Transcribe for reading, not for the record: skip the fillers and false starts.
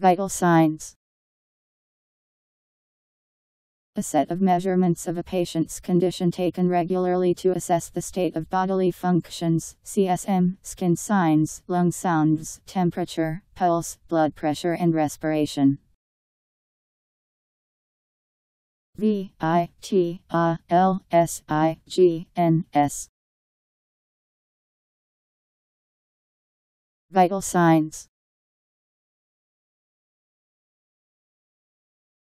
Vital signs. A set of measurements of a patient's condition taken regularly to assess the state of bodily functions, CSM, skin signs, lung sounds, temperature, pulse, blood pressure and respiration. VITALSIGNS. Vital signs.